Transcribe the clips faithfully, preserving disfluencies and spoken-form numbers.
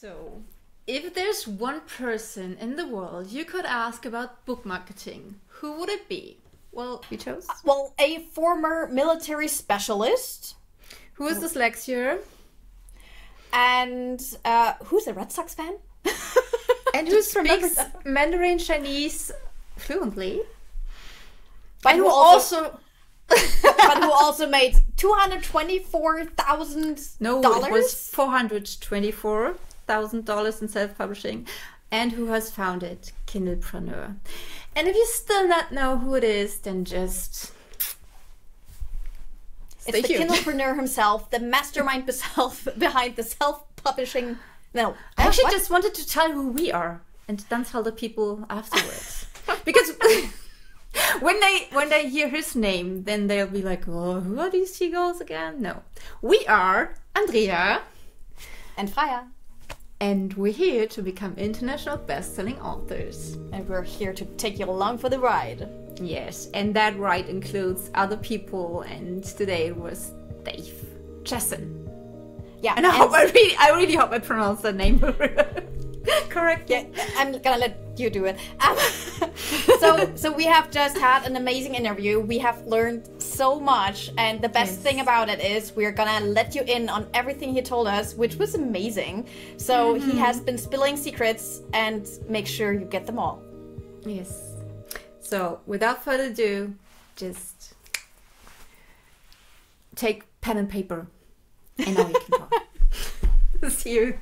So, if there's one person in the world you could ask about book marketing, who would it be? Well, we chose. Well, a former military specialist. Who is dyslexia? And uh, who's a Red Sox fan? And who speaks Mandarin Chinese fluently. But and who, who also... but who also made two hundred twenty-four thousand dollars? No, it was four hundred twenty-four thousand dollars in self-publishing. And who has founded Kindlepreneur. And if you still not know who it is, then just... It's Stay the tuned. Kindlepreneur himself, the mastermind behind the self-publishing... No, I actually what? just wanted to tell who we are and then tell the people afterwards. Because... When they when they hear his name, then they'll be like, "Oh, who are these seagulls again?" No, we are Andrea and Freya, and we're here to become international best-selling authors. And we're here to take you along for the ride. Yes, and that ride includes other people. And today it was Dave Chesson. Yeah, and I and hope I really, I really hope I pronounced that name correctly. Yeah, I'm gonna let you do it. Um, so, so we have just had an amazing interview. We have learned so much, and the best yes. thing about it is we're gonna let you in on everything he told us, which was amazing. So mm-hmm. he has been spilling secrets, and make sure you get them all. Yes. So without further ado, just take pen and paper, and now we can talk. See you.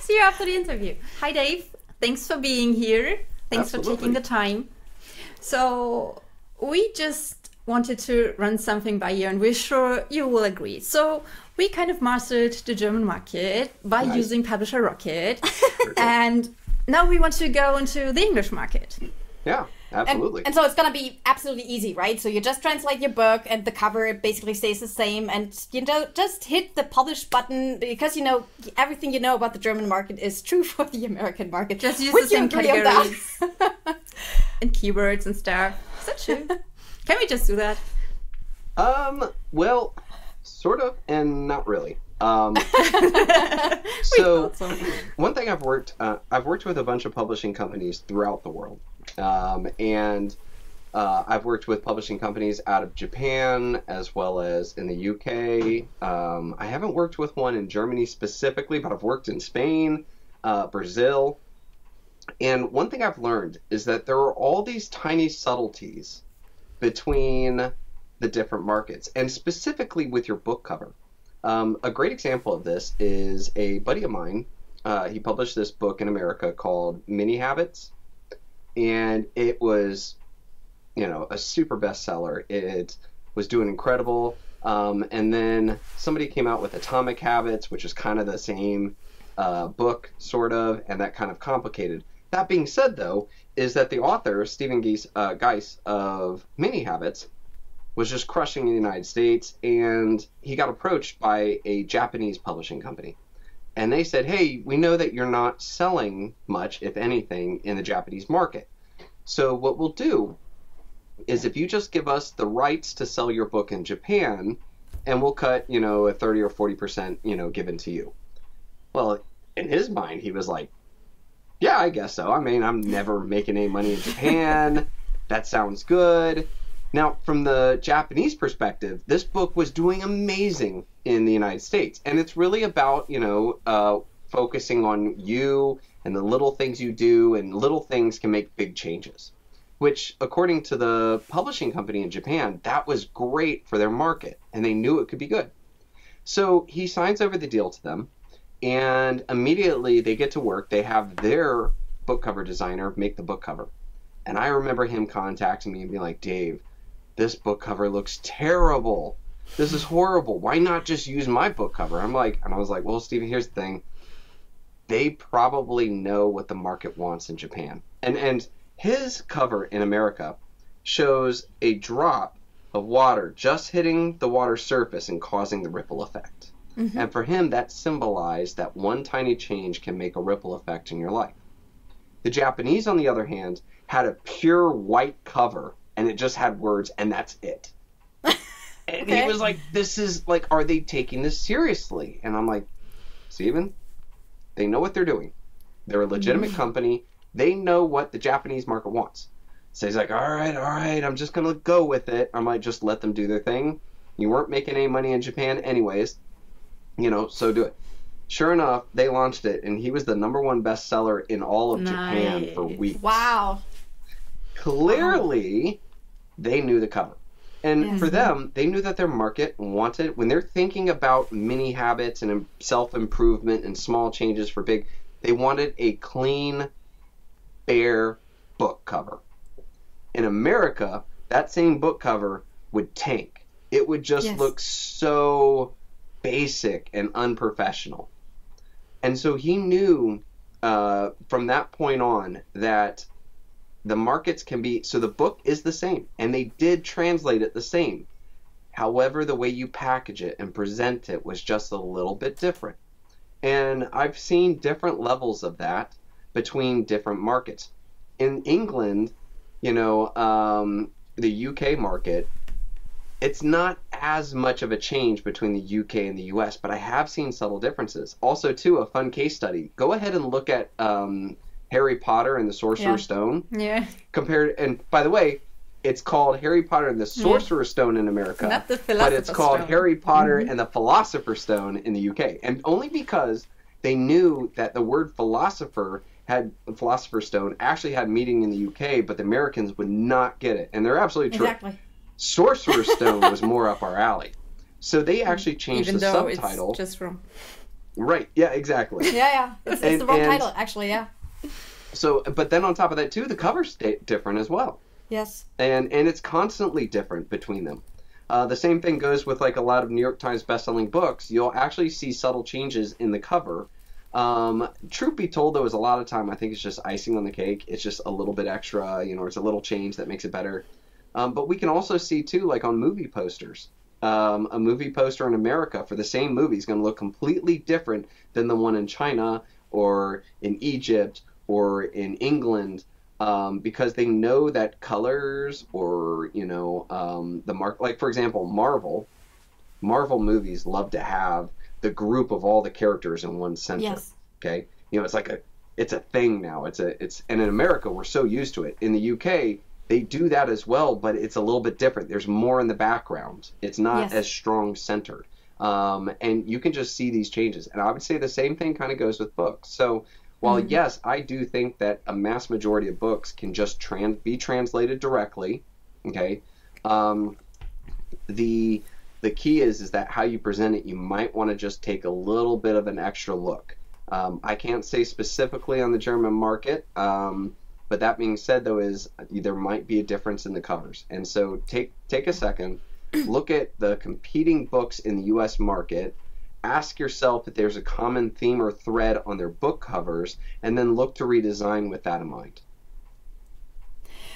See you after the interview. Hi, Dave. Thanks for being here. Thanks Absolutely. for taking the time. So we just wanted to run something by you, and we're sure you will agree. So we kind of mastered the German market by nice. using Publisher Rocket. And now we want to go into the English market. Yeah. Absolutely. And, and so it's going to be absolutely easy, right? So you just translate your book and the cover, it basically stays the same. And, you know, just hit the publish button because, you know, everything you know about the German market is true for the American market. Just use Would the same categories and keywords and stuff. Is that true? Can we just do that? Um, well, sort of and not really. Um, so one thing I've worked, uh, I've worked with a bunch of publishing companies throughout the world. Um, and uh, I've worked with publishing companies out of Japan as well as in the U K. Um, I haven't worked with one in Germany specifically, but I've worked in Spain, uh, Brazil. And one thing I've learned is that there are all these tiny subtleties between the different markets, and specifically with your book cover. Um, a great example of this is a buddy of mine. Uh, he published this book in America called Mini Habits. And it was, you know, a super bestseller. It was doing incredible. Um, and then somebody came out with Atomic Habits, which is kind of the same uh, book, sort of, and that kind of complicated. That being said, though, is that the author, Stephen Geis, uh, Geis of Mini Habits, was just crushing in the United States. And he got approached by a Japanese publishing company. And they said, hey, we know that you're not selling much, if anything, in the Japanese market. So what we'll do is if you just give us the rights to sell your book in Japan, and we'll cut, you know, a thirty or forty percent, you know, given to you. Well, in his mind, he was like, yeah, I guess so. I mean, I'm never making any money in Japan. That sounds good. Now, from the Japanese perspective, this book was doing amazing in the United States. And it's really about, you know, uh, focusing on you and the little things you do, and little things can make big changes, which, according to the publishing company in Japan, that was great for their market, and they knew it could be good. So he signs over the deal to them, and immediately they get to work. They have their book cover designer make the book cover. And I remember him contacting me and being like, Dave, this book cover looks terrible. This is horrible. Why not just use my book cover? I'm like, and I was like, well, Steven, here's the thing. They probably know what the market wants in Japan. And and his cover in America shows a drop of water just hitting the water surface and causing the ripple effect. Mm-hmm. And for him, that symbolized that one tiny change can make a ripple effect in your life. The Japanese, on the other hand, had a pure white cover. And it just had words, and that's it. And okay. he was like, this is, like, are they taking this seriously? And I'm like, Steven, They know what they're doing. They're a legitimate company. They know what the Japanese market wants. So he's like, all right, all right, I'm just going to go with it. I might just let them do their thing. You weren't making any money in Japan anyways. You know, so do it. Sure enough, they launched it, and he was the number one bestseller in all of nice. Japan for weeks. Wow. Clearly, wow. they knew the cover. And yes. for them, they knew that their market wanted, when they're thinking about mini habits and self-improvement and small changes for big, they wanted a clean, bare book cover. In America, that same book cover would tank. It would just yes. look so basic and unprofessional. And so he knew uh, from that point on that the markets can be, so the book is the same, and they did translate it the same. However, the way you package it and present it was just a little bit different. And I've seen different levels of that between different markets. In England, you know, um, the U K market, it's not as much of a change between the U K and the U S, but I have seen subtle differences. Also, too, a fun case study. Go ahead and look at um, Harry Potter and the Sorcerer's yeah. Stone. Yeah. Compared, and by the way, it's called Harry Potter and the Sorcerer's yeah. Stone in America. Not the Philosopher's Stone. But it's called Stone. Harry Potter mm-hmm. and the Philosopher's Stone in the U K. And only because they knew that the word philosopher had Philosopher's Stone actually had meaning in the U K, but the Americans would not get it. And they're absolutely true. Exactly. Sorcerer's Stone was more up our alley. So they actually changed Even the though subtitle. It's just from... Right, yeah, exactly. Yeah, yeah. It's, it's and, the wrong and... title, actually, yeah. So, but then on top of that, too, the cover's different as well. Yes. And and it's constantly different between them. Uh, the same thing goes with, like, a lot of New York Times bestselling books. You'll actually see subtle changes in the cover. Um, truth be told, though, is a lot of time, I think it's just icing on the cake. It's just a little bit extra, you know, it's a little change that makes it better. Um, but we can also see, too, like on movie posters, um, a movie poster in America for the same movie is going to look completely different than the one in China or in Egypt or in England, um, because they know that colors or, you know, um, the mark, like, for example, Marvel, Marvel movies love to have the group of all the characters in one center. Yes. Okay. You know, it's like a, it's a thing now. It's a, it's, and in America, we're so used to it. In the U K, they do that as well, but it's a little bit different. There's more in the background. It's not yes. as strong centered. Um, and you can just see these changes. And I would say the same thing kind of goes with books. So while, mm-hmm. yes, I do think that a mass majority of books can just trans be translated directly, okay, um, the the key is, is that how you present it, you might want to just take a little bit of an extra look. Um, I can't say specifically on the German market, um, but that being said, though, is there might be a difference in the covers. And so take take a second, look at the competing books in the U S market, ask yourself if there's a common theme or thread on their book covers, and then look to redesign with that in mind.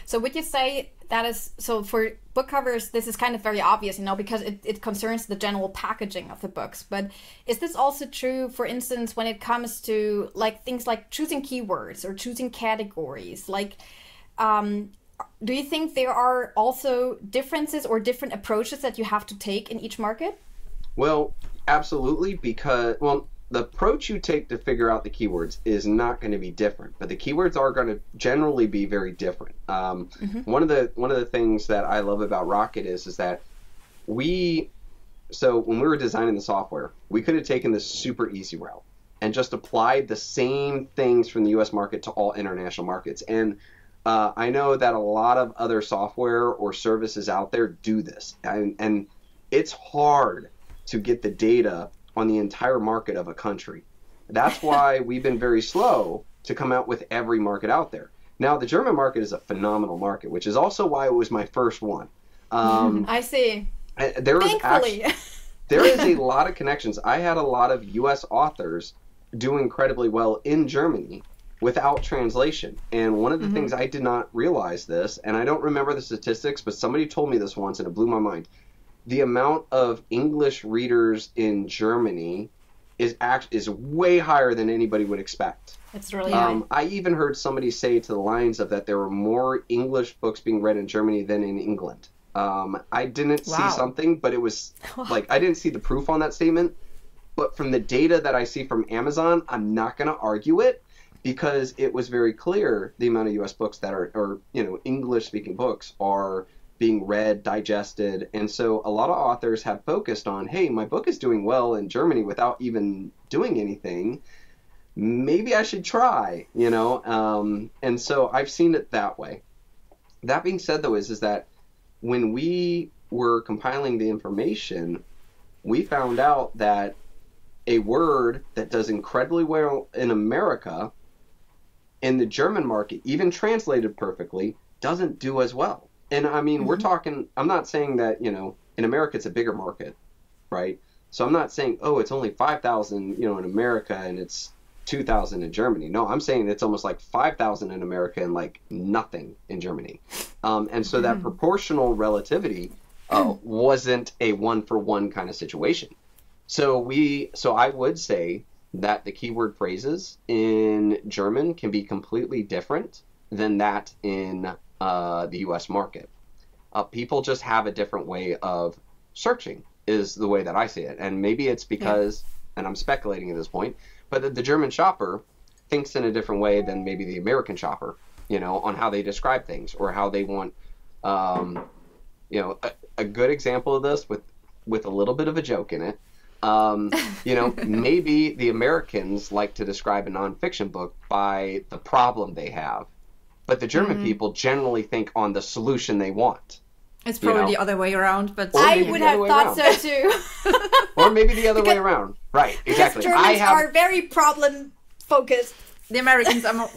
So would you say that is, so for book covers, this is kind of very obvious, you know, because it, it concerns the general packaging of the books. But is this also true, for instance, when it comes to like things like choosing keywords or choosing categories? Like, um, do you think there are also differences or different approaches that you have to take in each market? Well, absolutely, because, well, the approach you take to figure out the keywords is not going to be different, but the keywords are going to generally be very different. Um, mm-hmm. One of the one of the things that I love about Rocket is is that we, so when we were designing the software, we could have taken this super easy route and just applied the same things from the U S market to all international markets. And uh, I know that a lot of other software or services out there do this, and, and it's hard to get the data on the entire market of a country. That's why we've been very slow to come out with every market out there. Now, the German market is a phenomenal market, which is also why it was my first one. Um, I see. There was Thankfully. Actually, there is a lot of connections. I had a lot of U S authors do incredibly well in Germany without translation. And one of the mm-hmm. things I did not realize this, and I don't remember the statistics, but somebody told me this once and it blew my mind. The amount of English readers in Germany is act is way higher than anybody would expect. It's really um, high. I even heard somebody say to the lines of that there were more English books being read in Germany than in England. Um, I didn't wow. see something, but it was like I didn't see the proof on that statement, But from the data that I see from Amazon, I'm not going to argue it, because it was very clear the amount of U S books that are, or, you know, English-speaking books are being read, digested. And so a lot of authors have focused on, hey, my book is doing well in Germany without even doing anything. Maybe I should try, you know. Um, and so I've seen it that way. That being said, though, is, is that when we were compiling the information, we found out that a word that does incredibly well in America, in the German market, even translated perfectly, doesn't do as well. And I mean, mm-hmm. we're talking, I'm not saying that, you know, in America it's a bigger market, right? So I'm not saying, oh, it's only five thousand, you know, in America and it's two thousand in Germany. No, I'm saying it's almost like five thousand in America and like nothing in Germany. Um, and so that mm. proportional relativity uh, wasn't a one-for-one kind of situation. So we, so I would say that the keyword phrases in German can be completely different than that in Uh, the U S market. Uh, people just have a different way of searching, is the way that I see it. And maybe it's because, yeah. and I'm speculating at this point, but the, the German shopper thinks in a different way than maybe the American shopper, you know, on how they describe things or how they want, um, you know, a, a good example of this with, with a little bit of a joke in it. Um, you know, maybe the Americans like to describe a nonfiction book by the problem they have. But the German mm-hmm. people generally think on the solution they want. It's probably you know? the other way around, but I would have thought around. so too. Or maybe the other because, way around. Right, exactly. Germans I have... are very problem focused. The Americans are more,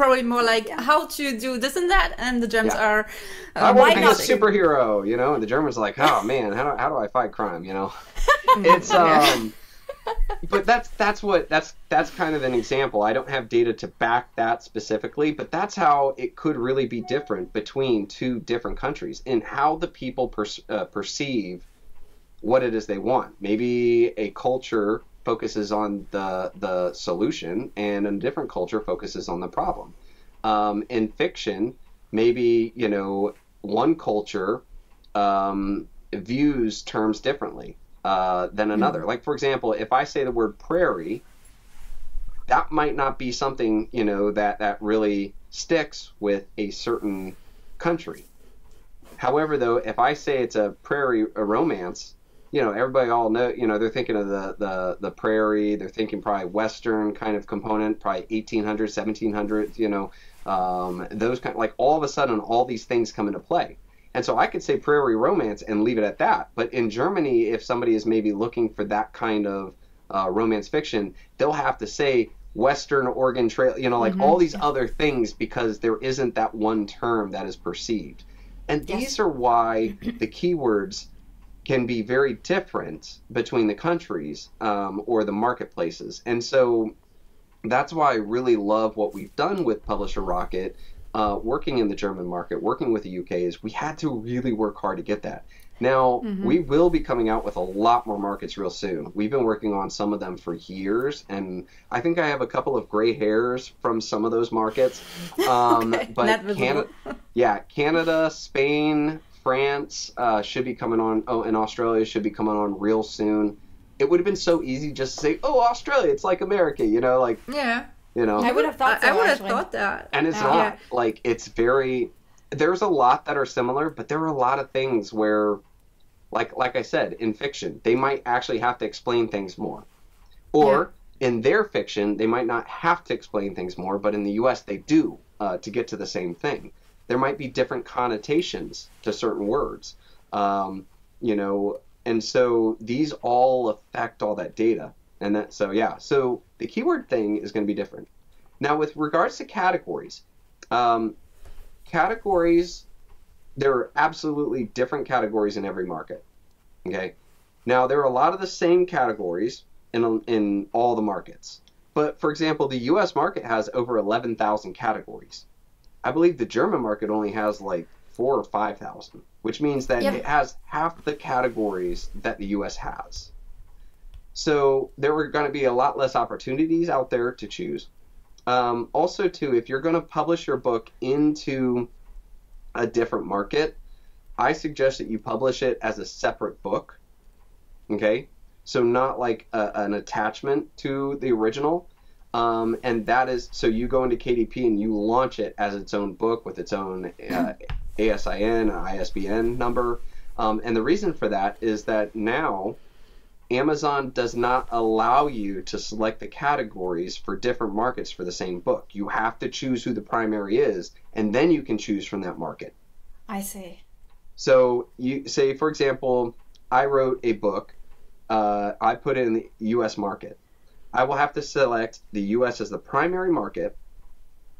probably more like yeah. how to do this and that, and the Germans yeah. are. Uh, I want to be a superhero, you know, and the Germans are like, oh man, how do how do I fight crime, you know? It's um. But that's that's what that's that's kind of an example. I don't have data to back that specifically, but that's how it could really be different between two different countries in how the people per, uh, perceive what it is they want. Maybe a culture focuses on the the solution, and a different culture focuses on the problem. Um, in fiction, maybe you know one culture um, views terms differently. Uh, than another. Like, for example, if I say the word prairie, that might not be something, you know, that, that really sticks with a certain country. However, though, if I say it's a prairie a romance, you know, everybody all know, you know, they're thinking of the, the, the prairie, they're thinking probably Western kind of component, probably eighteen hundreds, seventeen hundreds, you know, um, those kind of, like, all of a sudden, all these things come into play. And so I could say prairie romance and leave it at that. But in Germany, if somebody is maybe looking for that kind of uh, romance fiction, they'll have to say Western Oregon Trail, you know, like mm-hmm. all these yeah. other things, because there isn't that one term that is perceived. And yes. these are why the keywords can be very different between the countries um, or the marketplaces. And so that's why I really love what we've done with Publisher Rocket. Uh, working in the German market, working with the U K, is we had to really work hard to get that. Now, mm-hmm. we will be coming out with a lot more markets real soon. We've been working on some of them for years, and I think I have a couple of gray hairs from some of those markets. Um, okay. But Canada, yeah, Canada, Spain, France uh, should be coming on. Oh, and Australia should be coming on real soon. It would have been so easy just to say, oh, Australia, it's like America, you know, like yeah. You know, I would have thought. So, I would have thought that. And it's uh, not yeah. like it's very. There's a lot that are similar, but there are a lot of things where, like like I said, in fiction, they might actually have to explain things more, or yeah. in their fiction, they might not have to explain things more, but in the U S they do uh, to get to the same thing. There might be different connotations to certain words, um, you know, and so these all affect all that data. And that, so yeah, so the keyword thing is going to be different. Now, with regards to categories, um, categories, there are absolutely different categories in every market. Okay. Now, there are a lot of the same categories in in all the markets. But for example, the U S market has over eleven thousand categories. I believe the German market only has like four or five thousand, which means that yep. it has half the categories that the U S has. So there were going to be a lot less opportunities out there to choose. Um, also, too, if you're going to publish your book into a different market, I suggest that you publish it as a separate book. Okay? so not like a, an attachment to the original. Um, and that is, so you go into K D P and you launch it as its own book with its own uh, A S I N, I S B N number. Um, and the reason for that is that now Amazon does not allow you to select the categories for different markets for the same book. You have to choose who the primary is, and then you can choose from that market. I see. So you say, for example, I wrote a book. Uh, I put it in the U S market. I will have to select the U S as the primary market,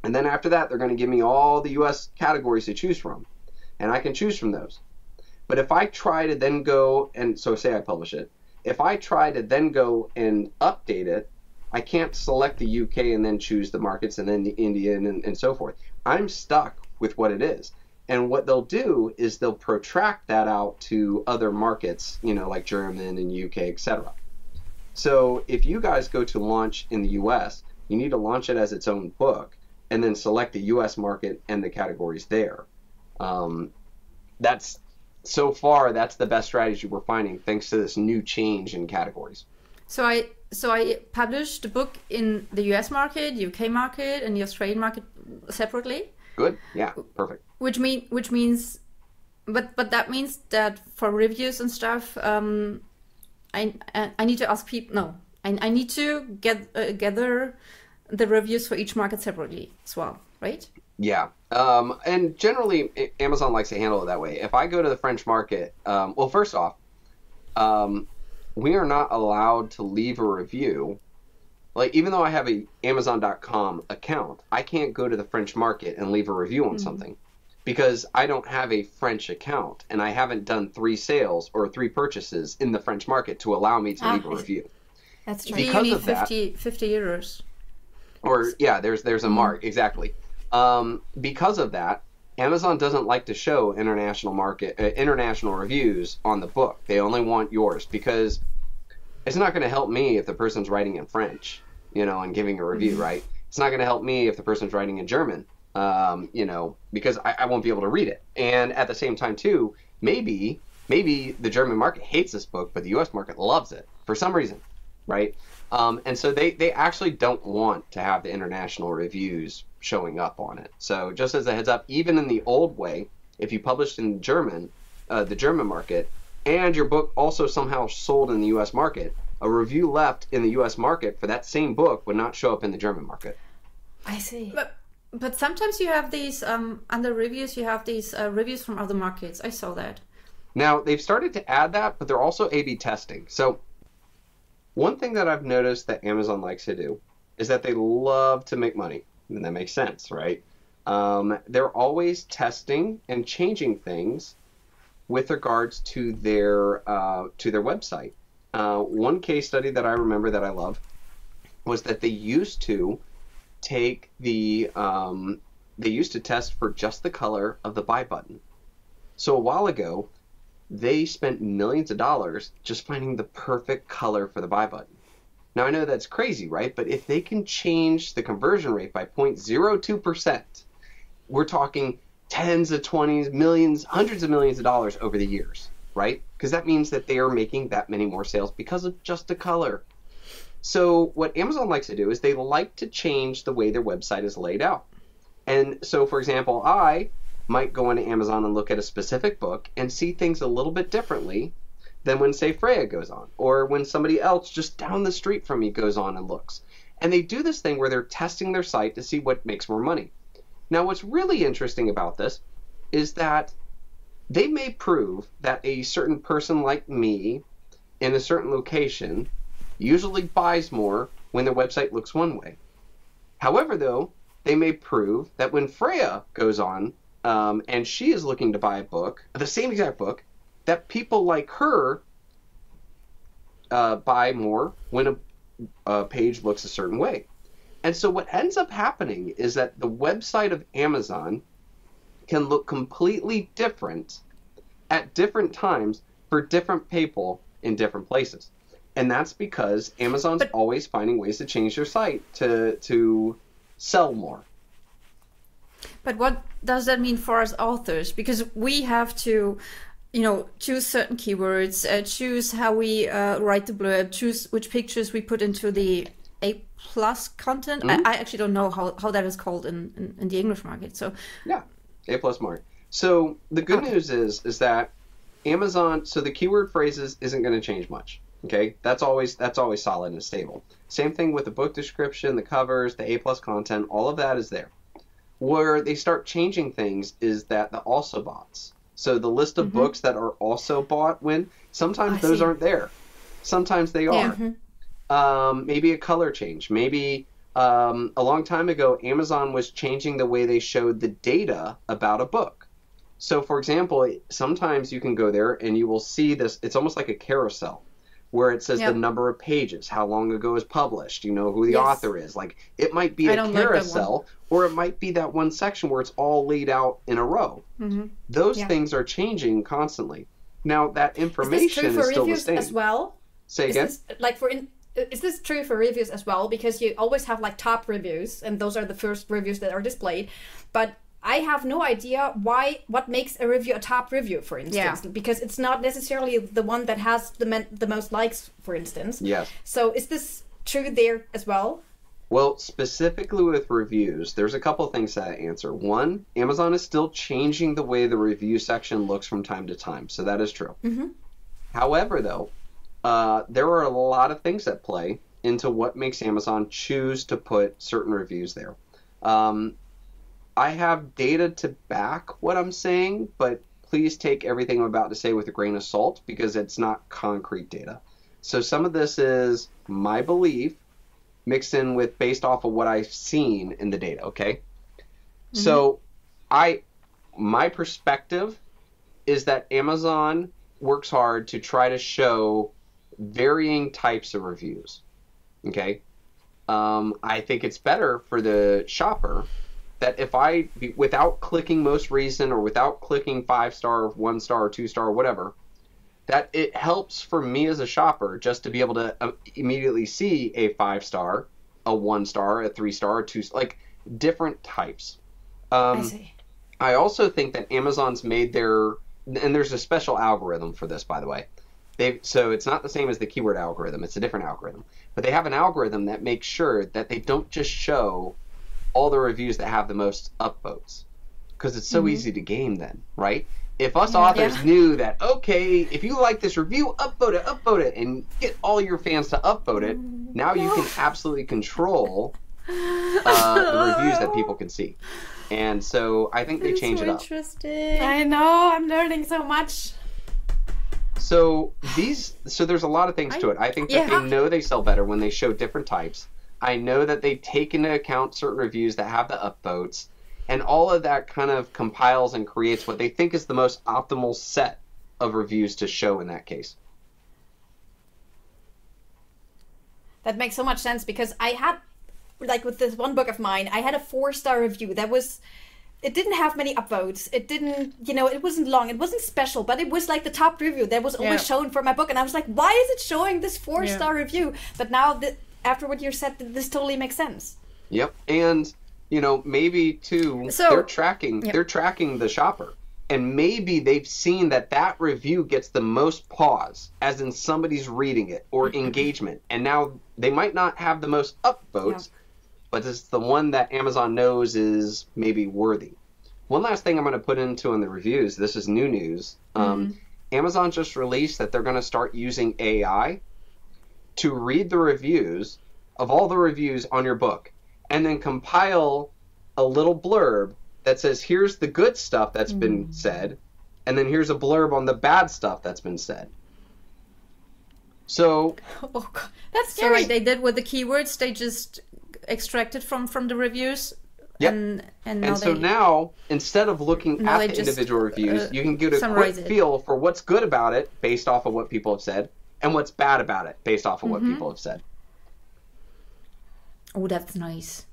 and then after that they're going to give me all the U S categories to choose from, and I can choose from those. But if I try to then go, and so say I publish it, if I try to then go and update it, I can't select the U K and then choose the markets and then the Indian and, and so forth. I'm stuck with what it is. And what they'll do is they'll protract that out to other markets, you know, like German and U K, et cetera. So if you guys go to launch in the U S, you need to launch it as its own book and then select the U S market and the categories there. Um, that's so far, that's the best strategy we're finding thanks to this new change in categories. So I so I published the book in the U S market, U K market, and the Australian market separately. Good. Yeah. Perfect. Which mean which means, but but that means that for reviews and stuff, um, I I need to ask people. No, I I need to get uh, gather the reviews for each market separately as well, right? Yeah. Um, and generally, Amazon likes to handle it that way. If I go to the French market, um, well, first off, um, we are not allowed to leave a review. Like, even though I have an Amazon dot com account, I can't go to the French market and leave a review on mm-hmm. something because I don't have a French account and I haven't done three sales or three purchases in the French market to allow me to ah, leave a review. That's true. Because you need of fifty, that, fifty euros. Or, yeah, there's, there's a mark. Exactly. Um, because of that, Amazon doesn't like to show international market uh, international reviews on the book. They only want yours because it's not going to help me if the person's writing in French, you know, and giving a review, right? It's not going to help me if the person's writing in German, um, you know, because I, I won't be able to read it. And at the same time, too, maybe maybe the German market hates this book, but the U S market loves it for some reason, right? Um, and so they, they actually don't want to have the international reviews showing up on it. So just as a heads up, even in the old way, if you published in German, uh, the German market, and your book also somehow sold in the U S market, a review left in the U S market for that same book would not show up in the German market. I see. But, but sometimes you have these, um, under reviews, you have these uh, reviews from other markets. I saw that. Now, they've started to add that, but they're also A B testing. So one thing that I've noticed that Amazon likes to do is that they love to make money. And that makes sense, right? Um, they're always testing and changing things with regards to their uh, to their website. Uh, one case study that I remember that I love was that they used to take the um, they used to test for just the color of the buy button. So a while ago, they spent millions of dollars just finding the perfect color for the buy button. Now, I know that's crazy, right? But if they can change the conversion rate by zero point zero two percent, we're talking tens of twenties, millions, hundreds of millions of dollars over the years, right? Because that means that they are making that many more sales because of just the color. So what Amazon likes to do is they like to change the way their website is laid out. And so, for example, I might go into Amazon and look at a specific book and see things a little bit differently than when, say, Freya goes on, or when somebody else just down the street from me goes on and looks. And they do this thing where they're testing their site to see what makes more money. Now, what's really interesting about this is that they may prove that a certain person like me in a certain location usually buys more when their website looks one way. However, though, they may prove that when Freya goes on um, and she is looking to buy a book, the same exact book, that people like her uh, buy more when a, a page looks a certain way. And so what ends up happening is that the website of Amazon can look completely different at different times for different people in different places. And that's because Amazon's but, always finding ways to change their site to, to sell more. But what does that mean for us authors? Because we have to you know, choose certain keywords, uh, choose how we uh, write the blurb, choose which pictures we put into the A plus content. Mm-hmm. I, I actually don't know how, how that is called in, in, in the English market. So yeah, A plus mark. So the good okay. news is is that Amazon, so the keyword phrases isn't going to change much. Okay, that's always that's always solid and stable. Same thing with the book description, the covers, the A plus content, all of that is there. Where they start changing things is that the also bots. So the list of mm-hmm. books that are also bought, when sometimes I those see. aren't there. Sometimes they yeah. are. Mm-hmm. Um, maybe a color change. Maybe um, a long time ago, Amazon was changing the way they showed the data about a book. So for example, sometimes you can go there and you will see this, it's almost like a carousel, where it says yep. the number of pages, how long ago is published, you know, who the yes. author is. Like, it might be I a carousel, like or it might be that one section where it's all laid out in a row. Mm-hmm. Those yeah. things are changing constantly. Now, that information is, this true for is still reviews the same. As well? Say again? Is this, like for in, is this true for reviews as well? Because you always have, like, top reviews, and those are the first reviews that are displayed. But I have no idea why, what makes a review a top review, for instance, yeah. because it's not necessarily the one that has the, men, the most likes, for instance. Yes. So is this true there as well? Well, specifically with reviews, there's a couple of things that I answer. One, Amazon is still changing the way the review section looks from time to time. So that is true. Mm-hmm. However, though, uh, there are a lot of things that play into what makes Amazon choose to put certain reviews there. Um, I have data to back what I'm saying, but please take everything I'm about to say with a grain of salt because it's not concrete data. So some of this is my belief mixed in with based off of what I've seen in the data, okay? Mm-hmm. So I, my perspective is that Amazon works hard to try to show varying types of reviews, okay? Um, I think it's better for the shopper that if I, without clicking most recent or without clicking five star, one star, two star, whatever, that it helps for me as a shopper just to be able to immediately see a five star, a one star, a three star, a two, like different types. Um, I see. I also think that Amazon's made their, and there's a special algorithm for this, by the way. They've, so it's not the same as the keyword algorithm, it's a different algorithm. But they have an algorithm that makes sure that they don't just show all the reviews that have the most upvotes, because it's so mm-hmm. easy to game then, right? If us yeah, authors yeah. knew that, okay, if you like this review, upvote it, upvote it, and get all your fans to upvote it, now you can absolutely control uh, the reviews that people can see. And so I think they That's change so it up. Interesting. I know, I'm learning so much. So these, so there's a lot of things I, to it. I think that yeah. they know they sell better when they show different types. I know that they take into account certain reviews that have the upvotes, and all of that kind of compiles and creates what they think is the most optimal set of reviews to show in that case. That makes so much sense, because I had, like with this one book of mine, I had a four-star review that was, it didn't have many upvotes. It didn't, you know, it wasn't long. It wasn't special, but it was like the top review that was always yeah. shown for my book. And I was like, why is it showing this four-star yeah. review? But now the after what you said, this totally makes sense. Yep, and you know, maybe too, so, they're tracking, yep. they're tracking the shopper, and maybe they've seen that that review gets the most pause, as in somebody's reading it or engagement, and now they might not have the most upvotes, no. but it's the one that Amazon knows is maybe worthy. One last thing I'm going to put into in the reviews. This is new news. Mm-hmm. Um, Amazon just released that they're going to start using A I to read the reviews of all the reviews on your book and then compile a little blurb that says, here's the good stuff that's mm. been said, and then here's a blurb on the bad stuff that's been said. So oh, God. That's scary. So they did with the keywords, they just extracted from, from the reviews. Yep. And, and, now and so they, now, instead of looking at the just, individual reviews, uh, you can get a quick it. feel for what's good about it based off of what people have said, and what's bad about it based off of what mm-hmm. people have said. Oh, that's nice.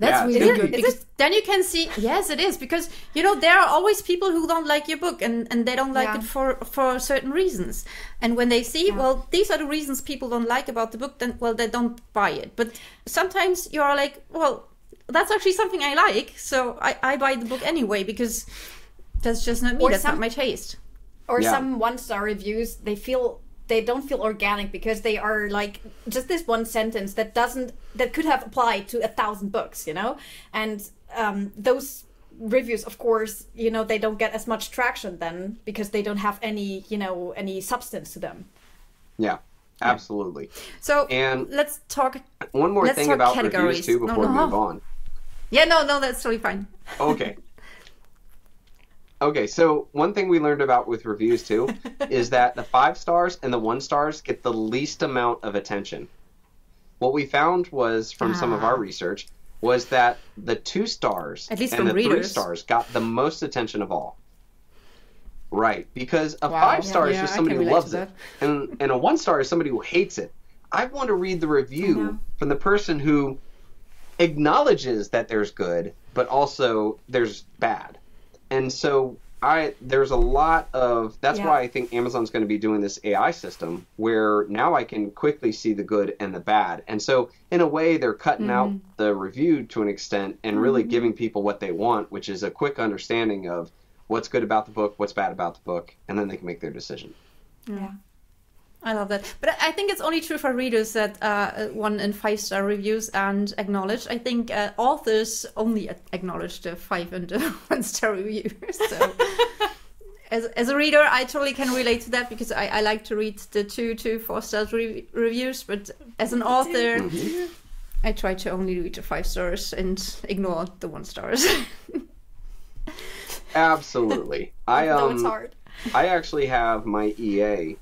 That's yeah, really good. Because it? then you can see, yes, it is. Because, you know, there are always people who don't like your book, and, and they don't like yeah. it for, for certain reasons. And when they see, yeah. well, these are the reasons people don't like about the book, then, well, they don't buy it. But sometimes you are like, well, that's actually something I like. So I, I buy the book anyway, because that's just not me. Or that's some... not my taste. or yeah. some one star reviews, they feel they don't feel organic because they are like just this one sentence that doesn't that could have applied to a thousand books, you know. And um, those reviews, of course, you know, they don't get as much traction then because they don't have any, you know, any substance to them. Yeah, absolutely. Yeah. So and let's talk one more thing about categories. Reviews too before no, no, we move on. Yeah, no, no, that's totally fine. Okay. Okay, so one thing we learned about with reviews too is that the five stars and the one stars get the least amount of attention. What we found was from ah. some of our research was that the two stars At least and from the readers. three stars got the most attention of all. Right, because a wow. five star yeah, is yeah, just somebody who loves it, and and a one star is somebody who hates it. I want to read the review yeah. from the person who acknowledges that there's good, but also there's bad. And so I there's a lot of that's yeah. why I think Amazon's going to be doing this A I system where now I can quickly see the good and the bad. And so in a way, they're cutting mm-hmm. out the review to an extent and really mm-hmm. giving people what they want, which is a quick understanding of what's good about the book, what's bad about the book, and then they can make their decision. Yeah. I love that. But I think it's only true for readers that uh, one and five star reviews and acknowledge. I think uh, authors only acknowledge the five and the one star reviews. So as, as a reader, I totally can relate to that because I, I like to read the two to four star re reviews. But as an author, mm-hmm. I try to only read the five stars and ignore the one stars. Absolutely. I um, no, it's hard. I actually have my E A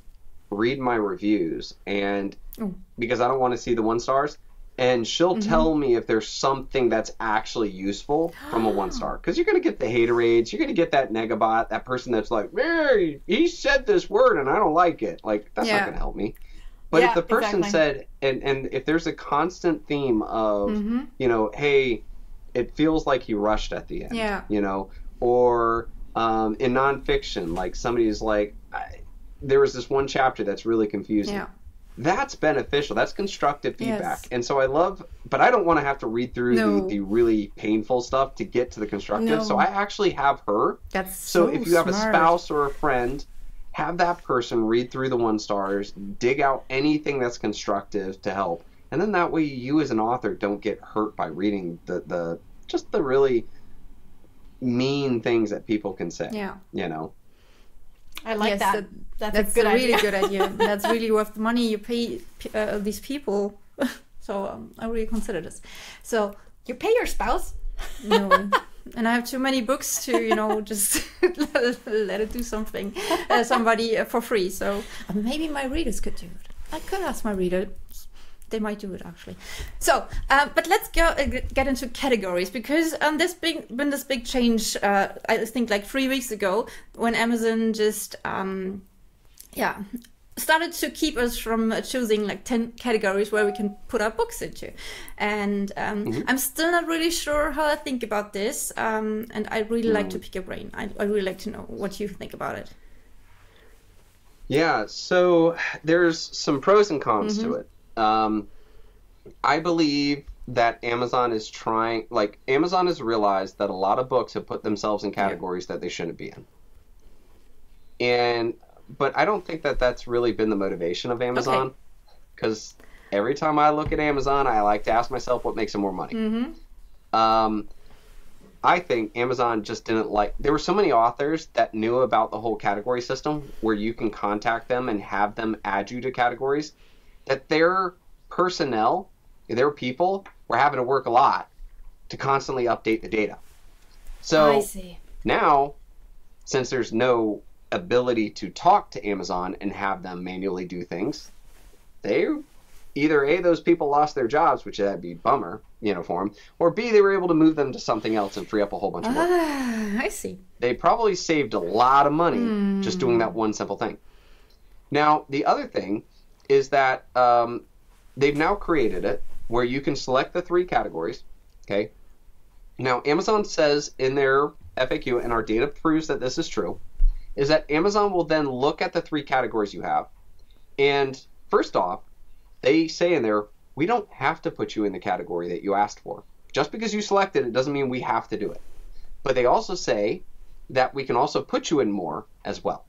read my reviews, and mm. because I don't want to see the one stars, and she'll mm-hmm. tell me if there's something that's actually useful from a one star, because you're going to get the haterades, you're going to get that negabot, that person that's like, hey, he said this word and I don't like it. Like, that's yeah. not going to help me. But yeah, if the person exactly. said, and, and if there's a constant theme of, mm-hmm. you know, hey, it feels like he rushed at the end, yeah. you know, or um, in nonfiction, like somebody's like, I, there was this one chapter that's really confusing. Yeah. That's beneficial. That's constructive feedback. Yes. And so I love, but I don't want to have to read through no. the, the really painful stuff to get to the constructive. No. So I actually have her. That's so, so if you smart. have a spouse or a friend, have that person read through the one stars, dig out anything that's constructive to help. And then that way you as an author don't get hurt by reading the, the just the really mean things that people can say, yeah. you know? I like yes, that. that. That's, that's a, good a really idea. good idea. That's really worth the money you pay uh, these people. So um, I really consider this. So you pay your spouse? No. And I have too many books to, you know, just let it do something, uh, somebody uh, for free. So uh, maybe my readers could do it. I could ask my reader. They might do it actually. So, uh, but let's go uh, get into categories, because um, there's been, been this big change. Uh, I think like three weeks ago when Amazon just um, yeah started to keep us from choosing like ten categories where we can put our books into. And um, mm-hmm. I'm still not really sure how I think about this. Um, and I really mm. like to pick your brain. I, I really like to know what you think about it. Yeah. So there's some pros and cons mm-hmm. to it. Um, I believe that Amazon is trying, like Amazon has realized that a lot of books have put themselves in categories yeah. that they shouldn't be in. And, but I don't think that that's really been the motivation of Amazon, because okay. every time I look at Amazon, I like to ask myself what makes them more money. Mm-hmm. Um, I think Amazon just didn't like, there were so many authors that knew about the whole category system where you can contact them and have them add you to categories, that their personnel, their people, were having to work a lot to constantly update the data. So now, since there's no ability to talk to Amazon and have them manually do things, they either A, those people lost their jobs, which that'd be a bummer, you know, for them, or B, they were able to move them to something else and free up a whole bunch of work. Ah, I see. They probably saved a lot of money mm. just doing that one simple thing. Now, the other thing is that um, they've now created it where you can select the three categories, okay? Now, Amazon says in their F A Q, and our data proves that this is true, is that Amazon will then look at the three categories you have. And first off, they say in there, we don't have to put you in the category that you asked for. Just because you selected it doesn't mean we have to do it. But they also say that we can also put you in more as well.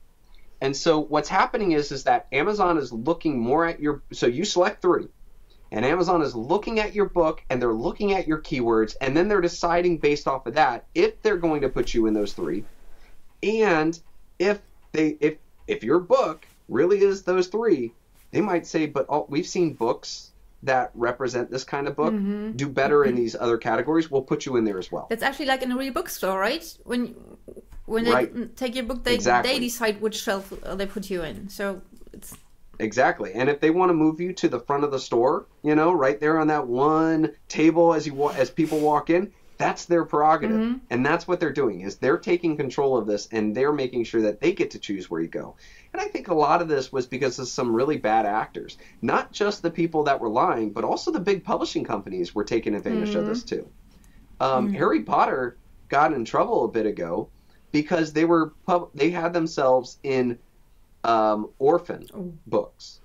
And so what's happening is, is that Amazon is looking more at your, so you select three, and Amazon is looking at your book, and they're looking at your keywords, and then they're deciding based off of that if they're going to put you in those three, and if they, if if your book really is those three, they might say, but oh, we've seen books that represent this kind of book mm-hmm. do better mm-hmm. in these other categories. We'll put you in there as well. That's actually like in a real bookstore, right? When when they right. take your book, they exactly. they decide which shelf they put you in. So it's. Exactly. And if they want to move you to the front of the store, you know, right there on that one table as you as people walk in, that's their prerogative. Mm-hmm. And that's what they're doing, is they're taking control of this, and they're making sure that they get to choose where you go. And I think a lot of this was because of some really bad actors, not just the people that were lying, but also the big publishing companies were taking advantage mm-hmm. of this too. Um, mm-hmm. Harry Potter got in trouble a bit ago because they were pub- they had themselves in Um, orphan oh. books.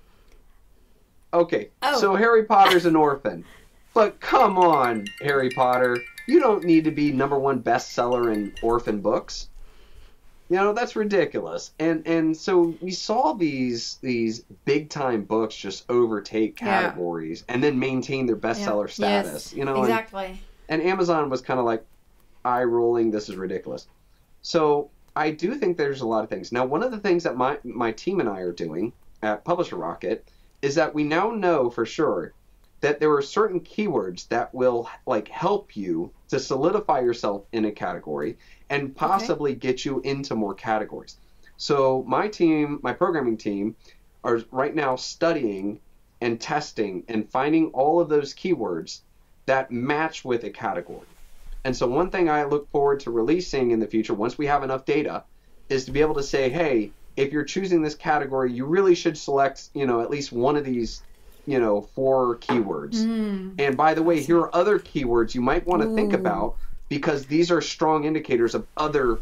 Okay, oh. so Harry Potter's an orphan. But come on, Harry Potter. You don't need to be number one bestseller in orphan books. You know, that's ridiculous. And and so we saw these these big-time books just overtake categories yeah. and then maintain their bestseller yeah. status. Yes, you know, exactly. And, and Amazon was kind of like, eye-rolling, this is ridiculous. So I do think there's a lot of things. Now, one of the things that my, my team and I are doing at Publisher Rocket is that we now know for sure that there are certain keywords that will like help you to solidify yourself in a category and possibly okay. get you into more categories. So my team, my programming team, are right now studying and testing and finding all of those keywords that match with a category. And so one thing I look forward to releasing in the future, once we have enough data, is to be able to say, hey, if you're choosing this category, you really should select, you know, at least one of these, you know, four keywords. Mm. And by the way, here are other keywords you might want to Ooh. think about, because these are strong indicators of other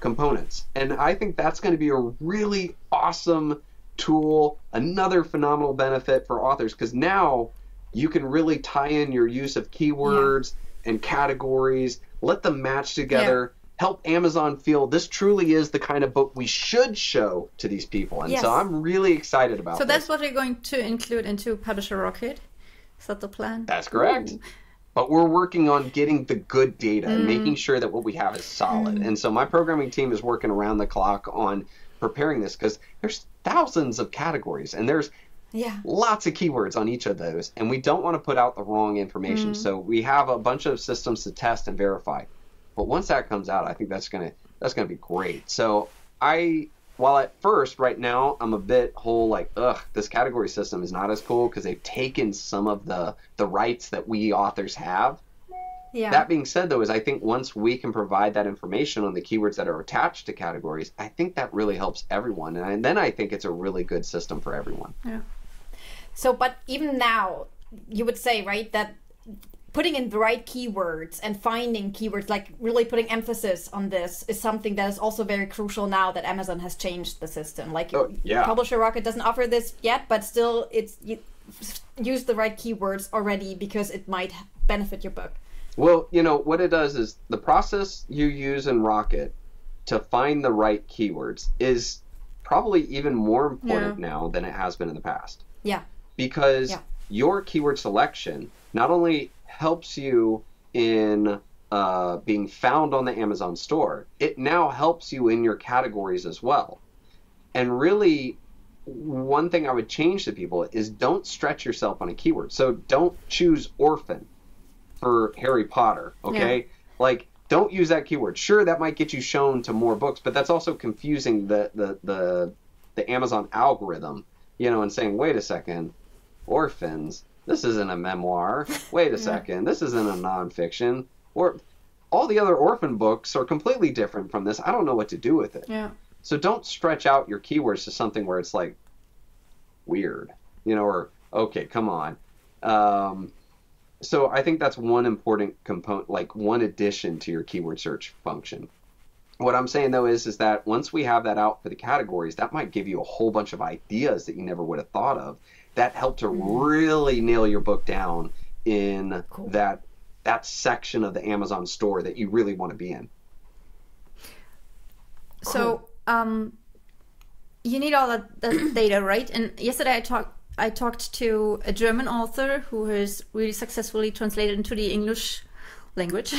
components. And I think that's going to be a really awesome tool, another phenomenal benefit for authors, because now you can really tie in your use of keywords. Yeah. and categories, let them match together, yeah. help Amazon feel this truly is the kind of book we should show to these people. And yes. so I'm really excited about that. So this. That's what we're going to include into Publisher Rocket. Is that the plan? That's correct. Ooh. But we're working on getting the good data mm. and making sure that what we have is solid. Mm. And so my programming team is working around the clock on preparing this, because there's thousands of categories and there's Yeah. lots of keywords on each of those, and we don't want to put out the wrong information. Mm. So we have a bunch of systems to test and verify. But once that comes out, I think that's gonna that's gonna be great. So I, while at first right now I'm a bit whole like, ugh, this category system is not as cool because they've taken some of the the rights that we authors have. Yeah. That being said, though, is I think once we can provide that information on the keywords that are attached to categories, I think that really helps everyone, and, I, and then I think it's a really good system for everyone. Yeah. So, but even now, you would say, right, that putting in the right keywords and finding keywords, like really putting emphasis on this, is something that is also very crucial now that Amazon has changed the system. Like, oh, yeah. Publisher Rocket doesn't offer this yet, but still, it's you, use the right keywords already, because it might benefit your book. Well, you know, what it does is the process you use in Rocket to find the right keywords is probably even more important yeah. now than it has been in the past. Yeah. Because yeah. your keyword selection not only helps you in uh, being found on the Amazon store, it now helps you in your categories as well. And really, one thing I would change to people is don't stretch yourself on a keyword. So don't choose orphan for Harry Potter, okay? Yeah. Like, don't use that keyword. Sure, that might get you shown to more books, but that's also confusing the the the, the Amazon algorithm, you know, and saying, wait a second, orphans, this isn't a memoir. Wait a second, this isn't a nonfiction. Or all the other orphan books are completely different from this. I don't know what to do with it. Yeah. So don't stretch out your keywords to something where it's like weird, you know, or okay, come on. Um, So I think that's one important component, like one addition to your keyword search function. What I'm saying, though, is, is that once we have that out for the categories, that might give you a whole bunch of ideas that you never would have thought of that help to really nail your book down in cool. that that section of the Amazon store that you really want to be in. Cool. So um, you need all that, that data, right? And yesterday I talked I talked to a German author who has really successfully translated into the English language.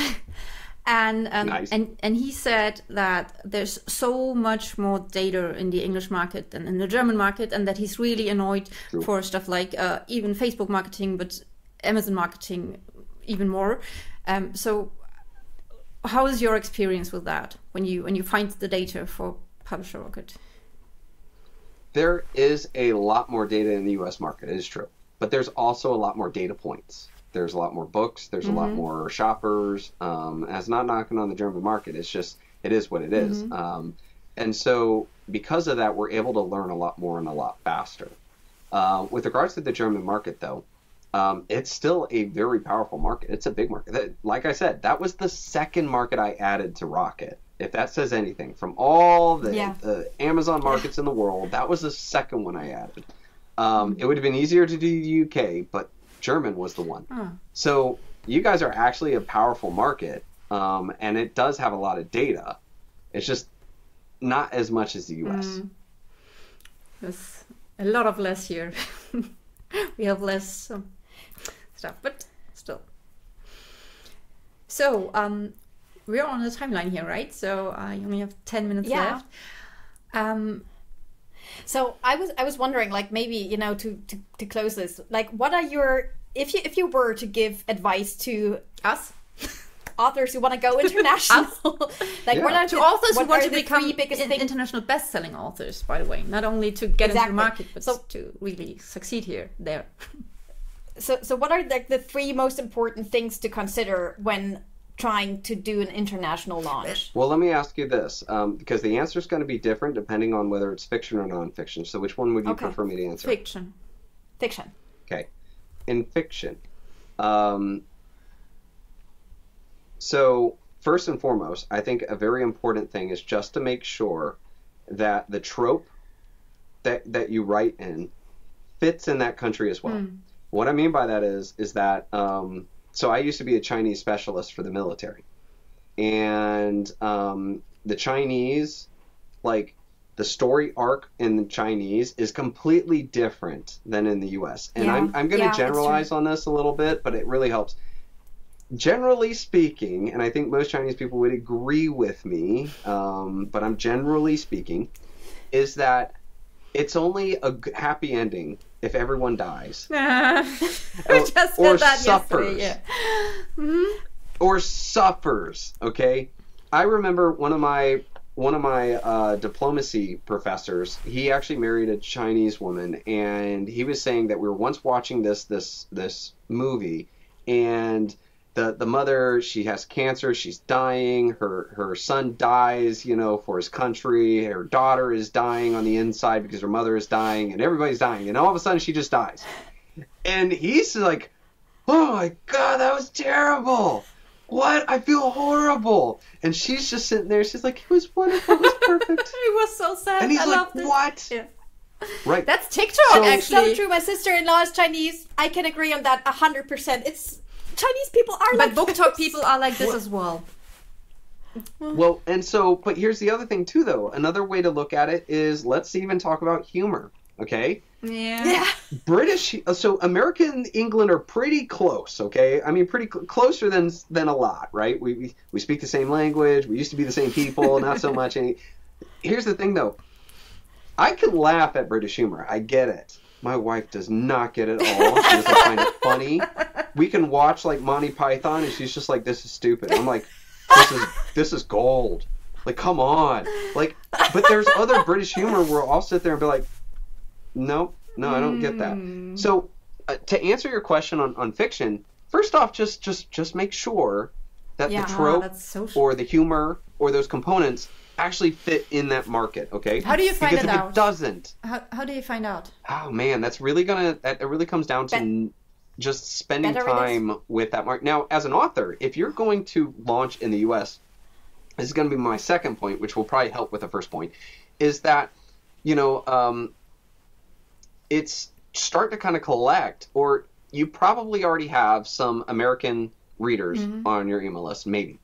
And, um, nice. and and he said that there's so much more data in the English market than in the German market, and that he's really annoyed True. for stuff like uh, even Facebook marketing, but Amazon marketing even more. Um, so how is your experience with that when you when you find the data for Publisher Rocket? There is a lot more data in the U S market, it is true. But there's also a lot more data points. There's a lot more books, there's mm-hmm. a lot more shoppers. Um, and it's not knocking on the German market, it's just, it is what it is. Mm-hmm. Um, and so because of that, we're able to learn a lot more and a lot faster. Uh, with regards to the German market though, um, it's still a very powerful market. It's a big market. That, like I said, that was the second market I added to Rocket. If that says anything, from all the, yeah. the Amazon markets in the world, that was the second one I added. Um, it would have been easier to do the U K, but German was the one. Oh. So you guys are actually a powerful market, um, and it does have a lot of data. It's just not as much as the U S. Mm. There's a lot of less here. We have less um, stuff, but still. So um, we're on the timeline here, right? So uh, you only have ten minutes yeah. left. Um, So I was I was wondering, like, maybe, you know, to, to, to close this, like, what are your, if you if you were to give advice to us authors who want to go international, like yeah. what are to the, authors who want to become biggest in, international best-selling authors, by the way, not only to get exactly. into the market, but so, to really succeed here there. So so what are like the three most important things to consider when trying to do an international launch? Well, let me ask you this, um, because the answer is going to be different depending on whether it's fiction or nonfiction. So which one would you okay. prefer me to answer? Fiction. Fiction. Okay. In fiction. Um, so first and foremost, I think a very important thing is just to make sure that the trope that, that you write in fits in that country as well. Mm. What I mean by that is, is that... Um, So I used to be a Chinese specialist for the military, and um, the Chinese, like the story arc in the Chinese is completely different than in the U S. And yeah. I'm, I'm going to yeah, generalize on this a little bit, but it really helps. Generally speaking, and I think most Chinese people would agree with me, um, but I'm generally speaking, is that it's only a happy ending if everyone dies, nah. or, just or that suffers, yeah. mm-hmm. or suffers. Okay, I remember one of my one of my uh, diplomacy professors. He actually married a Chinese woman, and he was saying that we were once watching this this this movie, and the the mother, she has cancer, she's dying. Her her son dies, you know, for his country. Her daughter is dying on the inside because her mother is dying, and everybody's dying. And all of a sudden, she just dies. And he's like, "Oh my God, that was terrible! What? I feel horrible." And she's just sitting there. She's like, "It was wonderful. It was perfect. It was so sad." And he's I like, "What?" Yeah. Right. That's TikTok. So, actually, so true. My sister-in-law is Chinese. I can agree on that a hundred percent. It's Chinese people are like But BookTok people are like this well, as well. Well, and so, but here's the other thing too, though. Another way to look at it is, let's even talk about humor, okay? Yeah. yeah. British, so America and England are pretty close, okay? I mean, pretty cl closer than than a lot, right? We, we we speak the same language. We used to be the same people, not so much. Any. Here's the thing, though. I can laugh at British humor. I get it. My wife does not get it at all. She doesn't find it funny. We can watch like Monty Python, and she's just like, "This is stupid." I'm like, "This is this is gold." Like, come on. Like, but there's other British humor where I'll sit there and be like, "No, no, I don't get that." So, uh, to answer your question on on fiction, first off, just just just make sure that yeah, the trope that's so or the humor or those components actually fit in that market, okay? How do you find because it if out? It doesn't. How, how do you find out? Oh man, that's really gonna. That, it really comes down to ben, just spending time with that market. Now, as an author, if you're going to launch in the U S, this is going to be my second point, which will probably help with the first point, is that you know, um, it's start to kind of collect, or you probably already have some American readers mm-hmm. on your email list, maybe.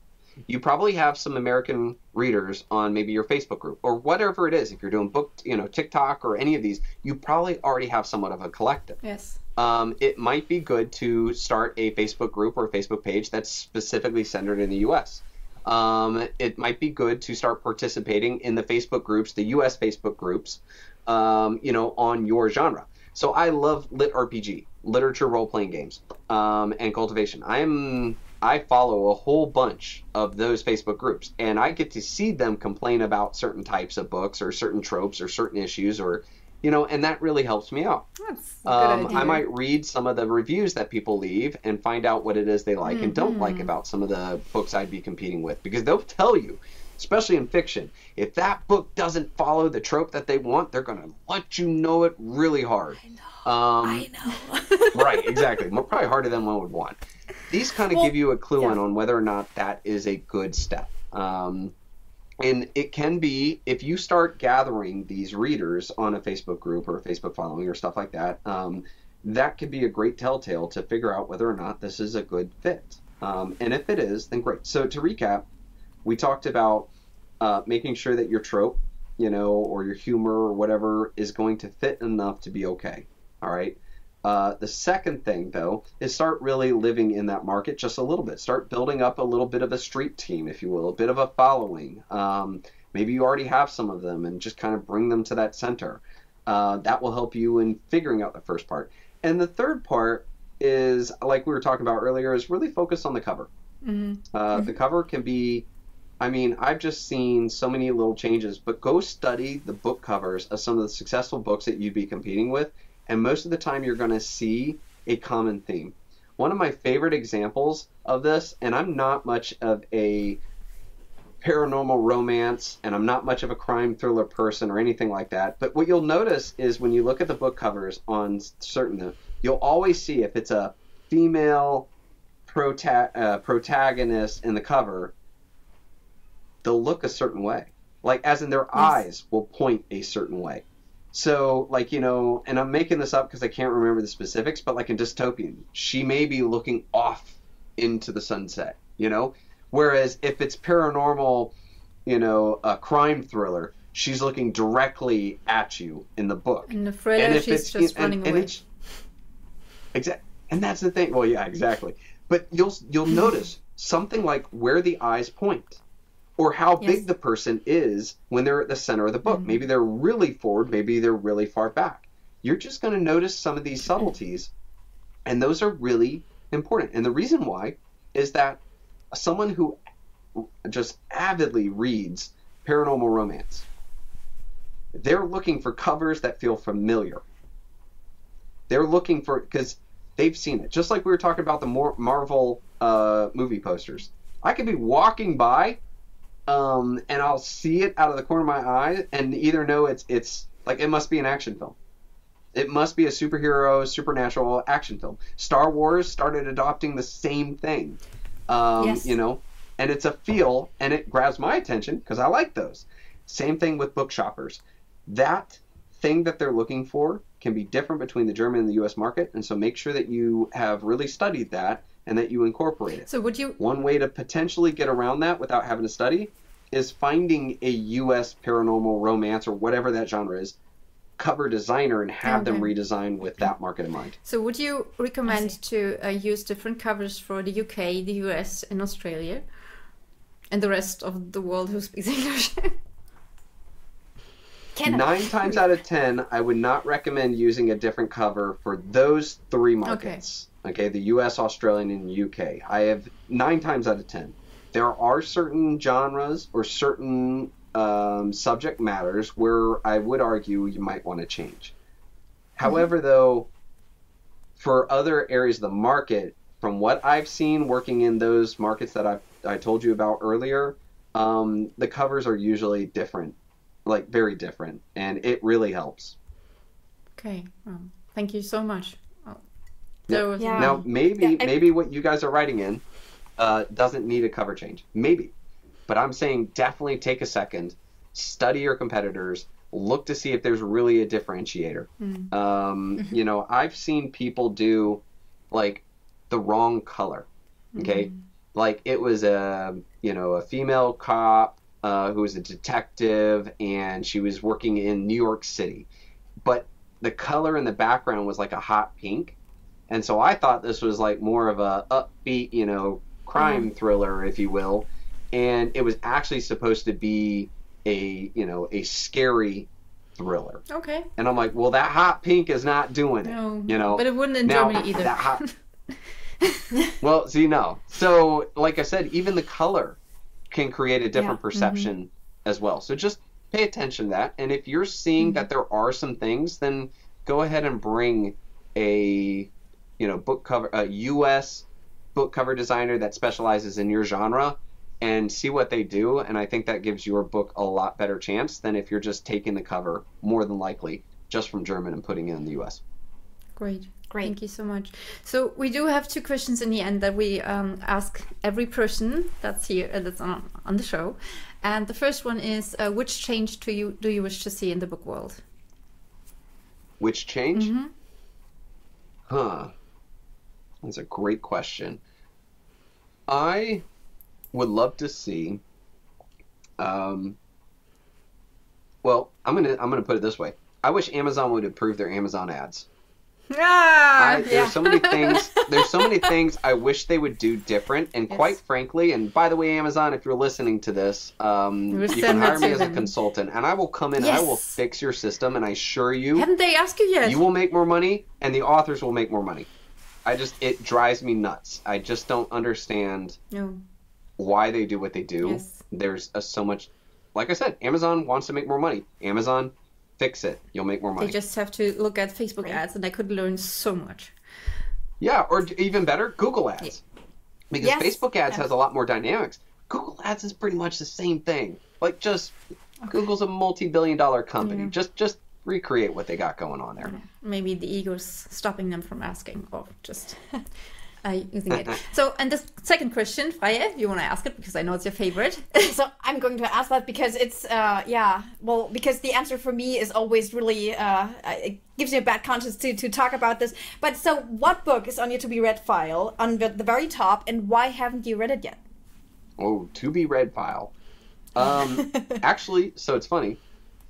you probably have some American readers on maybe your Facebook group or whatever it is. If you're doing book, you know, TikTok or any of these, you probably already have somewhat of a collective. Yes. Um, it might be good to start a Facebook group or a Facebook page that's specifically centered in the U S. Um, it might be good to start participating in the Facebook groups, the U S Facebook groups, um, you know, on your genre. So I love Lit R P G, literature role-playing games, um, and cultivation. I'm I follow a whole bunch of those Facebook groups, and I get to see them complain about certain types of books or certain tropes or certain issues, or you know, and that really helps me out. That's a good um, idea. I might read some of the reviews that people leave and find out what it is they like mm-hmm. and don't like about some of the books I'd be competing with, because they'll tell you, especially in fiction, if that book doesn't follow the trope that they want, they're going to let you know it really hard. I know. Um, I know. Right, exactly. Probably harder than one would want. These kind of well, give you a clue yeah. in on whether or not that is a good step. Um, And it can be, if you start gathering these readers on a Facebook group or a Facebook following or stuff like that, um, that could be a great telltale to figure out whether or not this is a good fit. Um, and if it is, then great. So to recap, we talked about uh, making sure that your trope, you know, or your humor or whatever is going to fit enough to be okay. All right. Uh, the second thing, though, is start really living in that market just a little bit. Start building up a little bit of a street team, if you will, a bit of a following. Um, maybe you already have some of them and just kind of bring them to that center. Uh, that will help you in figuring out the first part. And the third part is, like we were talking about earlier, is really focus on the cover. Mm-hmm. Uh, mm-hmm. The cover can be, I mean, I've just seen so many little changes, but go study the book covers of some of the successful books that you'd be competing with. And most of the time you're going to see a common theme. One of my favorite examples of this, and I'm not much of a paranormal romance, and I'm not much of a crime thriller person or anything like that, but what you'll notice is when you look at the book covers on certain, you'll always see if it's a female prota- uh, protagonist in the cover, they'll look a certain way. Like as in their yes. eyes will point a certain way. So, like, you know, and I'm making this up because I can't remember the specifics, but like in Dystopian, she may be looking off into the sunset, you know? Whereas if it's paranormal, you know, a crime thriller, she's looking directly at you in the book. In the Freya, and if she's it's, just and, running and, away. And, it's, exa- and that's the thing. Well, yeah, exactly. But you'll, you'll notice something like where the eyes point. Or how yes. big the person is when they're at the center of the book. Mm-hmm. Maybe they're really forward, maybe they're really far back. You're just going to notice some of these subtleties, and those are really important. And the reason why is that someone who just avidly reads paranormal romance, they're looking for covers that feel familiar. They're looking for, because they've seen it. Just like we were talking about the more Marvel uh, movie posters. I could be walking by, Um, and I'll see it out of the corner of my eye and either know it's it's like it must be an action film. It must be a superhero, supernatural action film. Star Wars started adopting the same thing, um, yes. you know, and it's a feel and it grabs my attention because I like those. Same thing with book shoppers. That thing that they're looking for can be different between the German and the U S market. And so make sure that you have really studied that and that you incorporate it. So would you... One way to potentially get around that without having to study is finding a U S paranormal romance or whatever that genre is, cover designer, and have okay. them redesign with that market in mind. So would you recommend to uh, use different covers for the U K, the U S, and Australia, and the rest of the world who speaks English? Nine times out of ten, I would not recommend using a different cover for those three markets. Okay. okay, the U S, Australian, and U K. I have nine times out of ten. There are certain genres or certain um, subject matters where I would argue you might want to change. However, mm-hmm. though, for other areas of the market, from what I've seen working in those markets that I've, I told you about earlier, um, the covers are usually different. Like very different, and it really helps. Okay, well, thank you so much. Oh, that was yeah. Now maybe yeah, I... maybe what you guys are writing in uh, doesn't need a cover change, maybe. But I'm saying definitely take a second, study your competitors, look to see if there's really a differentiator. Mm. Um, you know, I've seen people do like the wrong color. Okay, mm. Like, it was a, you know, a female cop uh, who was a detective, and she was working in New York City. But the color in the background was like a hot pink. And so I thought this was like more of a upbeat, you know, crime thriller, if you will. And it was actually supposed to be a, you know, a scary thriller. Okay. And I'm like, well, that hot pink is not doing it. No, you know, but it wouldn't in now, Germany either. That hot... well, see, no. So, like I said, even the color can create a different yeah. perception mm-hmm. as well. So just pay attention to that. And if you're seeing mm-hmm. that there are some things, then go ahead and bring a, you know, book cover, a U S book cover designer that specializes in your genre, and see what they do. And I think that gives your book a lot better chance than if you're just taking the cover, more than likely, just from German and putting it in the U S. Great. Great. Thank you so much. So we do have two questions in the end that we um, ask every person that's here, uh, that's on, on the show. And the first one is, uh, which change do you, do you wish to see in the book world? Which change? Mm-hmm. Huh. That's a great question. I would love to see, um, well, I'm going to, I'm going to put it this way. I wish Amazon would improve their Amazon ads. Ah, I, there's yeah. so many things. There's so many things I wish they would do different. And yes. quite frankly, and by the way, Amazon, if you're listening to this, um, you can hire me as them. a consultant, and I will come in. Yes. And I will fix your system, and I assure you, haven't they asked you yet? You will make more money, and the authors will make more money. I just it drives me nuts. I just don't understand no. why they do what they do. Yes. There's a, so much. Like I said, Amazon wants to make more money. Amazon. Fix it. You'll make more money. They just have to look at Facebook right. ads, and I could learn so much. Yeah, or even better, Google ads. Yeah. Because yes. Facebook ads yes. has a lot more dynamics. Google ads is pretty much the same thing. Like, just okay. Google's a multi-billion dollar company. Yeah. Just just recreate what they got going on there. Maybe the ego's stopping them from asking, or just uh, using it. So, and the second question, Freya, you want to ask it because I know it's your favorite. So I'm going to ask that because it's, uh, yeah, well, because the answer for me is always really, uh, it gives me a bad conscience to, to talk about this. But so what book is on your to-be-read file on the, the very top, and why haven't you read it yet? Oh, to-be-read file. Um, actually, so it's funny.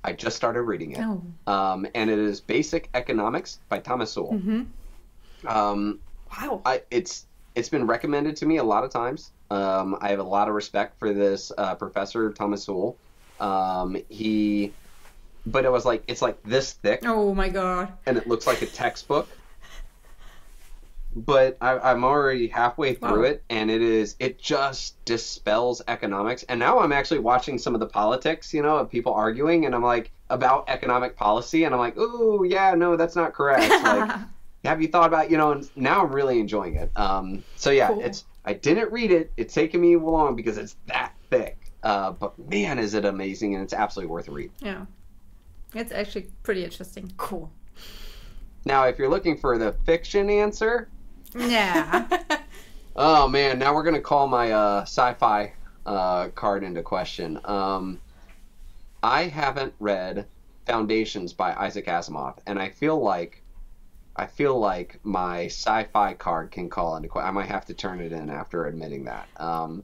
I just started reading it. Oh. Um, and it is Basic Economics by Thomas Sewell. Mm-hmm. Um, Wow. I, it's it's been recommended to me a lot of times. Um, I have a lot of respect for this uh, professor, Thomas Sewell. Um, he, but it was like it's like this thick. Oh my god! And it looks like a textbook. But I, I'm already halfway through wow. it, and it is it just dispels economics. And now I'm actually watching some of the politics, you know, of people arguing, and I'm like about economic policy, and I'm like, ooh, yeah, no, that's not correct. Like, have you thought about, you know, and now I'm really enjoying it. Um, so yeah, cool. it's, I didn't read it. It's taken me long because it's that thick. Uh, but man, is it amazing, and it's absolutely worth a read. Yeah. It's actually pretty interesting. Cool. Now, if you're looking for the fiction answer. Yeah. Oh man, now we're going to call my uh, sci-fi uh, card into question. Um, I haven't read Foundations by Isaac Asimov, and I feel like I feel like my sci-fi card can call into question. I might have to turn it in after admitting that. Um,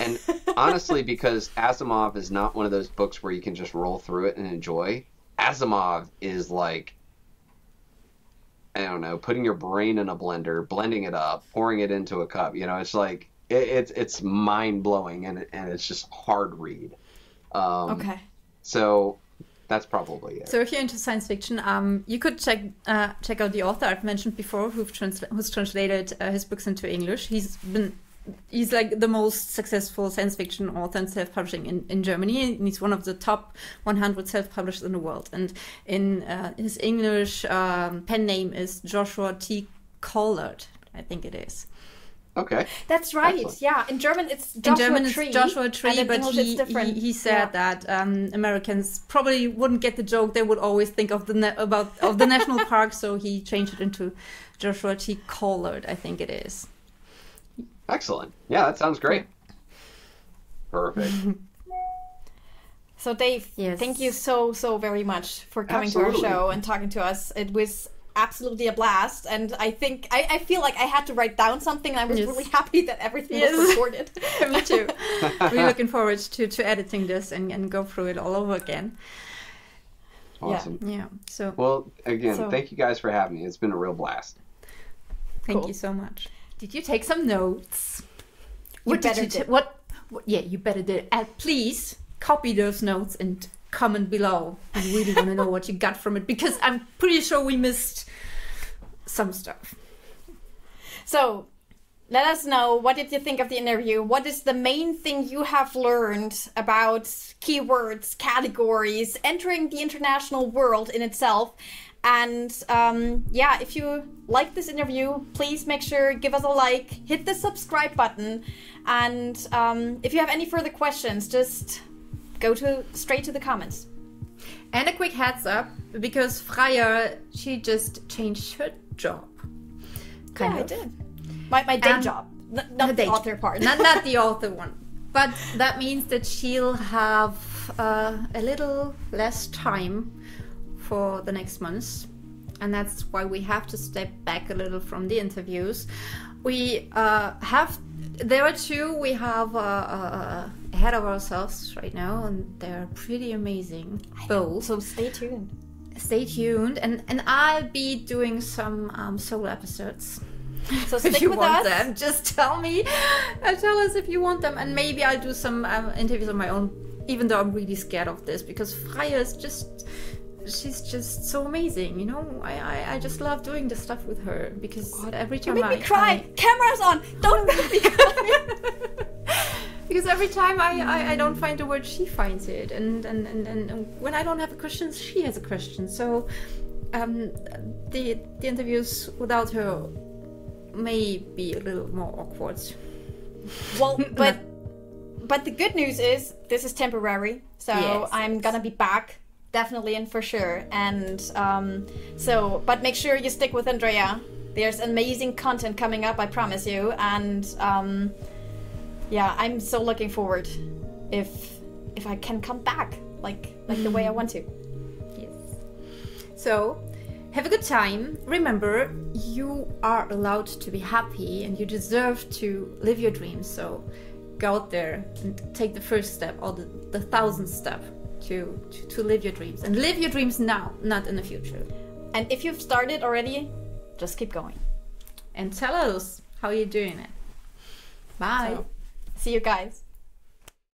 and honestly, because Asimov is not one of those books where you can just roll through it and enjoy. Asimov is like, I don't know, putting your brain in a blender, blending it up, pouring it into a cup. You know, it's like, it, it's it's mind-blowing, and, and it's just hard read. Um, okay. So... that's probably it. So if you're into science fiction, um, you could check uh, check out the author I've mentioned before, who've transla who's translated uh, his books into English. He's been he's like the most successful science fiction author in self-publishing in, in Germany, and he's one of the top one hundred self-publishers in the world. And in uh, his English um, pen name is Joshua T. Collard, I think it is. Okay. That's right. Excellent. Yeah. In German, it's Joshua Tree. In German, it's Tree, Joshua Tree, but he, he, he said yeah. that um, Americans probably wouldn't get the joke. They would always think of the na about of the national park, so he changed it into Joshua T. Collard, I think it is. Excellent. Yeah, that sounds great. Perfect. So Dave, yes. thank you so so very much for coming Absolutely. to our show and talking to us. It was absolutely a blast, and I think I, I feel like I had to write down something, and I was yes. really happy that everything yes. was recorded. Me too. We're looking forward to, to editing this and, and go through it all over again. Awesome. Yeah. yeah. So well, again, so, thank you guys for having me. It's been a real blast. Thank cool. you so much. Did you take some notes? You what better did you did. What, what? Yeah, you better did. And please copy those notes and comment below. I really want to know what you got from it, because I'm pretty sure we missed some stuff. So let us know, what did you think of the interview? What is the main thing you have learned about keywords, categories, entering the international world in itself? And um, yeah, if you like this interview, please make sure, give us a like, hit the subscribe button. And um, if you have any further questions, just go to straight to the comments. And a quick heads up, because Freya, she just changed her job. Kind yeah, of. I did. My, my day um, job, N not the author part. not, not the author one. But that means that she'll have uh, a little less time for the next months. And that's why we have to step back a little from the interviews. We uh, have, there are two we have uh, uh, ahead of ourselves right now, and they're pretty amazing, both. So stay tuned. Stay tuned, and, and I'll be doing some um, solo episodes. So stick if you with want us. Them, just tell me, and tell us if you want them, and maybe I'll do some um, interviews on my own, even though I'm really scared of this, because Freya is just, she's just so amazing, you know. I, I, I just love doing this stuff with her, because God, every time you make I, me cry, I, cameras on, don't make me cry. Because every time I, I, I don't find a word, she finds it, and, and, and, and when I don't have a question, she has a question. So um, the, the interviews without her may be a little more awkward. Well, but but the good news is this is temporary, so yes, I'm yes. gonna be back definitely and for sure. And um, so, but make sure you stick with Andrea. There's amazing content coming up, I promise you. And um, yeah, I'm so looking forward if if I can come back like like mm. the way I want to. Yes. So. Have a good time. Remember, you are allowed to be happy and you deserve to live your dreams. So go out there and take the first step, or the, the thousandth step to, to, to live your dreams. And live your dreams now, not in the future. And if you've started already, just keep going. And tell us how you're doing it. Bye. So, see you guys.